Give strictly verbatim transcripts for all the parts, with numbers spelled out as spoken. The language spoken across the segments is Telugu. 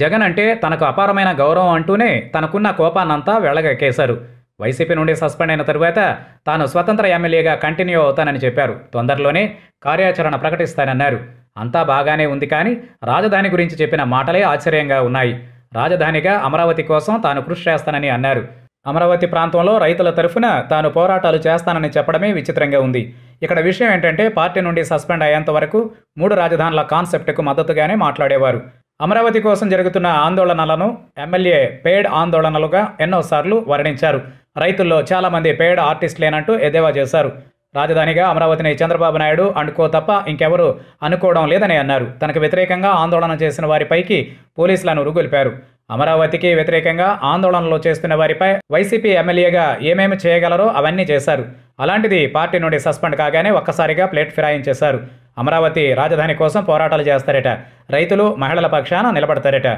జగన్ అంటే తనకు అపారమైన గౌరవం అంటూనే తనకున్న కోపాన్నంతా వెళ్లగక్కేశారు. వైసీపీ నుండి సస్పెండ్ అయిన తరువాత తాను స్వతంత్ర ఎమ్మెల్యేగా కంటిన్యూ అవుతానని చెప్పారు. తొందరలోనే కార్యాచరణ ప్రకటిస్తానన్నారు. అంతా బాగానే ఉంది కానీ రాజధాని గురించి చెప్పిన మాటలే ఆశ్చర్యంగా ఉన్నాయి. రాజధానిగా అమరావతి కోసం తాను కృషి చేస్తానని అన్నారు. అమరావతి ప్రాంతంలో రైతుల తరఫున తాను పోరాటాలు చేస్తానని చెప్పడమే విచిత్రంగా ఉంది. ఇక్కడ విషయం ఏంటంటే పార్టీ నుండి సస్పెండ్ అయ్యేంత వరకు మూడు రాజధానుల కాన్సెప్ట్కు మద్దతుగానే మాట్లాడేవారు. అమరావతి కోసం జరుగుతున్న ఆందోళనలను ఎమ్మెల్యే పేడ్ ఆందోళనలుగా ఎన్నోసార్లు వర్ణించారు. రైతుల్లో చాలామంది పేడ్ ఆర్టిస్టులేనంటూ ఎద్దేవా చేశారు. రాజధానిగా అమరావతిని చంద్రబాబు నాయుడు అంటుకో తప్ప ఇంకెవరూ అనుకోవడం లేదని అన్నారు. తనకు వ్యతిరేకంగా ఆందోళన చేసిన వారిపైకి పోలీసులను ఉరుగొల్పారు. అమరావతికి వ్యతిరేకంగా ఆందోళనలు చేస్తున్న వారిపై వైసీపీ ఎమ్మెల్యేగా ఏమేమి చేయగలరో అవన్నీ చేశారు. అలాంటిది పార్టీ నుండి సస్పెండ్ కాగానే ఒక్కసారిగా ప్లేట్ ఫిరాయించేశారు. అమరావతి రాజధాని కోసం పోరాటాలు చేస్తారట. రైతులు, మహిళల పక్షాన నిలబడతారట.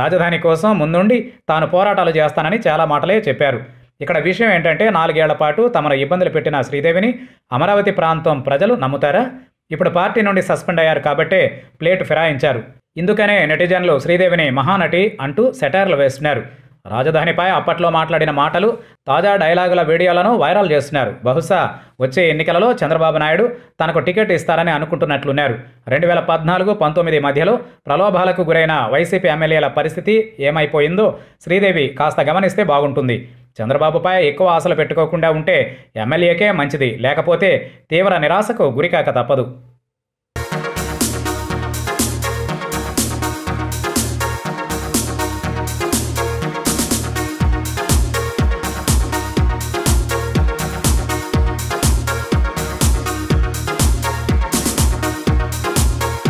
రాజధాని కోసం ముందుండి తాను పోరాటాలు చేస్తానని చాలా మాటలే చెప్పారు. ఇక్కడ విషయం ఏంటంటే నాలుగేళ్ల పాటు తమను ఇబ్బందులు పెట్టిన శ్రీదేవిని అమరావతి ప్రాంతం ప్రజలు నమ్ముతారా? ఇప్పుడు పార్టీ నుండి సస్పెండ్ అయ్యారు కాబట్టే ప్లేట్ ఫిరాయించారు. ఇందుకనే నెటిజన్లు శ్రీదేవిని మహానటి అంటూ సెటైర్లు వేస్తున్నారు. రాజధానిపై అప్పట్లో మాట్లాడిన మాటలు, తాజా డైలాగుల వీడియోలను వైరల్ చేస్తున్నారు. బహుశా వచ్చే ఎన్నికలలో చంద్రబాబు నాయుడు తనకు టికెట్ ఇస్తారని అనుకుంటున్నట్లున్నారు. రెండు వేల పద్నాలుగు పంతొమ్మిది మధ్యలో ప్రలోభాలకు గురైన వైసీపీ ఎమ్మెల్యేల పరిస్థితి ఏమైపోయిందో శ్రీదేవి కాస్త గమనిస్తే బాగుంటుంది. చంద్రబాబుపై ఎక్కువ ఆశలు పెట్టుకోకుండా ఉంటే ఎమ్మెల్యేకే మంచిది, లేకపోతే తీవ్ర నిరాశకు గురికాక తప్పదు.